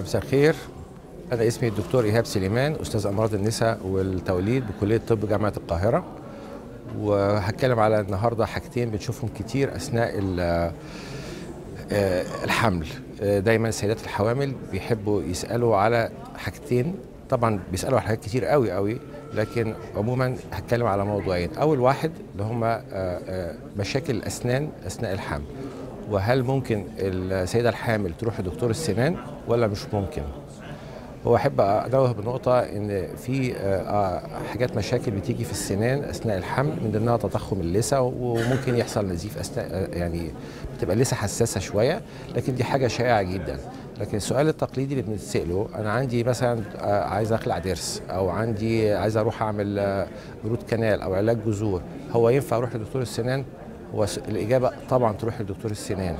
مساء الخير. أنا اسمي الدكتور إيهاب سليمان، أستاذ أمراض النساء والتوليد بكلية الطب جامعة القاهرة، وهتكلم على النهارده حاجتين بنشوفهم كتير أثناء الحمل. دايما السيدات الحوامل بيحبوا يسألوا على حاجتين، طبعا بيسألوا على حاجات كتير قوي قوي، لكن عموما هتكلم على موضوعين. أول واحد اللي هما مشاكل الأسنان أثناء الحمل، وهل ممكن السيدة الحامل تروح لدكتور السنان ولا مش ممكن؟ وأحب أنوه بالنقطة إن في حاجات مشاكل بتيجي في السنان أثناء الحمل، من ضمنها تضخم اللثة، وممكن يحصل نزيف أثناء، يعني بتبقى اللثة حساسة شوية، لكن دي حاجة شائعة جدا. لكن السؤال التقليدي اللي بنتسأله، أنا عندي مثلا عايز أخلع ضرس، أو عندي عايز أروح أعمل جرود كنال أو علاج جذور، هو ينفع أروح لدكتور السنان؟ والإجابة طبعا تروح لدكتور السنان.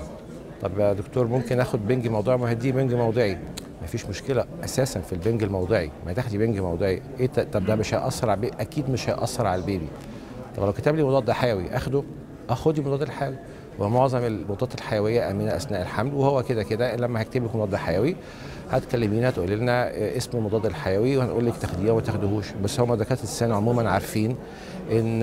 طب يا دكتور ممكن آخد بنج موضعي؟ ما هي دي بنج موضعي، مفيش مشكله اساسا في البنج الموضعي، ما تاخدي بنج موضعي ايه؟ طب ده مش هيأثر على البيبي؟ اكيد مش هيأثر على البيبي. طب لو كتب لي مضاد حيوي اخده؟ اخدي مضاد الحيوي، ومعظم المضادات الحيويه امنه اثناء الحمل، وهو كده كده لما هكتب لك مضاد حيوي هتكلمينا تقولي لنا اسم المضاد الحيوي، وهنقول لك تاخديه وما تاخدهوش. بس هم دكاتره السنان عموما عارفين ان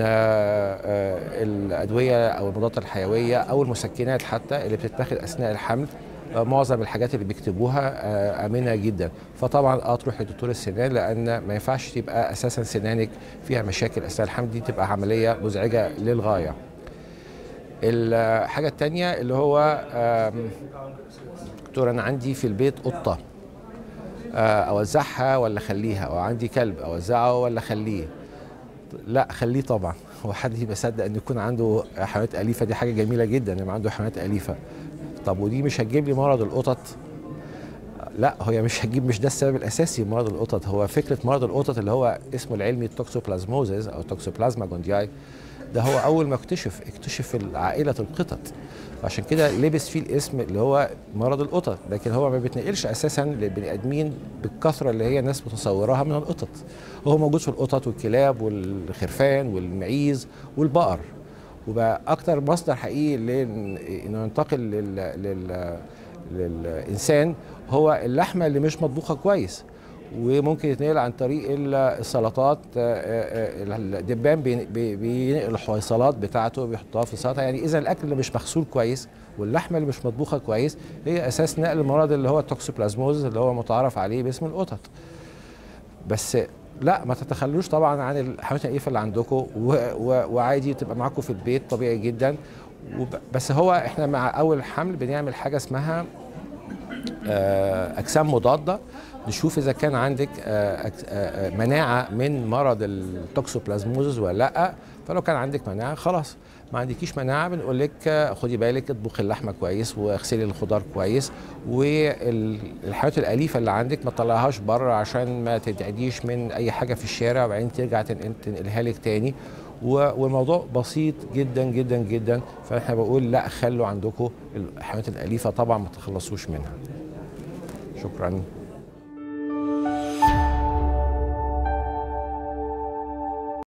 الادويه او المضادات الحيويه او المسكنات حتى اللي بتتاخد اثناء الحمل، معظم الحاجات اللي بيكتبوها امنه جدا. فطبعا تروح لدكتور السنان، لان ما ينفعش تبقى اساسا سنانك فيها مشاكل اثناء الحمل، دي تبقى عمليه مزعجه للغايه. الحاجه الثانيه اللي هو دكتور انا عندي في البيت قطه، اوزعها ولا اخليها؟ او عندي كلب، اوزعه ولا اخليه؟ لا خليه طبعا، هو حد بيصدق ان يكون عنده حيوانات اليفه؟ دي حاجه جميله جدا ان يبقى عنده حيوانات اليفه. طب ودي مش هتجيب لي مرض القطط؟ لا، هي مش هتجيب، مش ده السبب الاساسي مرض القطط. هو فكره مرض القطط اللي هو اسمه العلمي التوكسوبلازموزيس او توكسوبلازما جوندي، ده هو اول ما اكتشف عائله القطط، عشان كده لبس فيه الاسم اللي هو مرض القطط. لكن هو ما بيتنقلش اساسا للبني ادمين بالكثره اللي هي الناس متصوراها من القطط، هو موجود في القطط والكلاب والخرفان والمعيز والبقر، وبقى أكتر مصدر حقيقي إنه ينتقل للإنسان هو اللحمة اللي مش مطبوخة كويس، وممكن يتنقل عن طريق السلطات. الدبان بينقل الحويصلات بتاعته بيحطها في السلطة، يعني إذا الأكل اللي مش مغسول كويس واللحمة اللي مش مطبوخة كويس هي أساس نقل المرض اللي هو التوكسوبلازموز اللي هو متعارف عليه باسم القطط. بس لا، ما تتخلوش طبعا عن الحيوانات الأليفة اللي عندكم، وعادي تبقى معاكم في البيت طبيعي جدا. بس هو احنا مع اول حمل بنعمل حاجه اسمها اجسام مضاده، نشوف اذا كان عندك مناعه من مرض التوكسوبلازموزيس ولا لا. فلو كان عندك مناعه خلاص، ما عندكيش مناعه بنقول لك خدي بالك، اطبخي اللحمه كويس واغسلي الخضار كويس، والحيوانات الاليفه اللي عندك ما تطلعهاش بره عشان ما تتعديش من اي حاجه في الشارع، وبعدين ترجع تنقلها لك تاني. والموضوع بسيط جدا جدا جدا، فاحنا بقول لا، خلوا عندكم الحيوانات الاليفه طبعا ما تخلصوش منها. شكرا.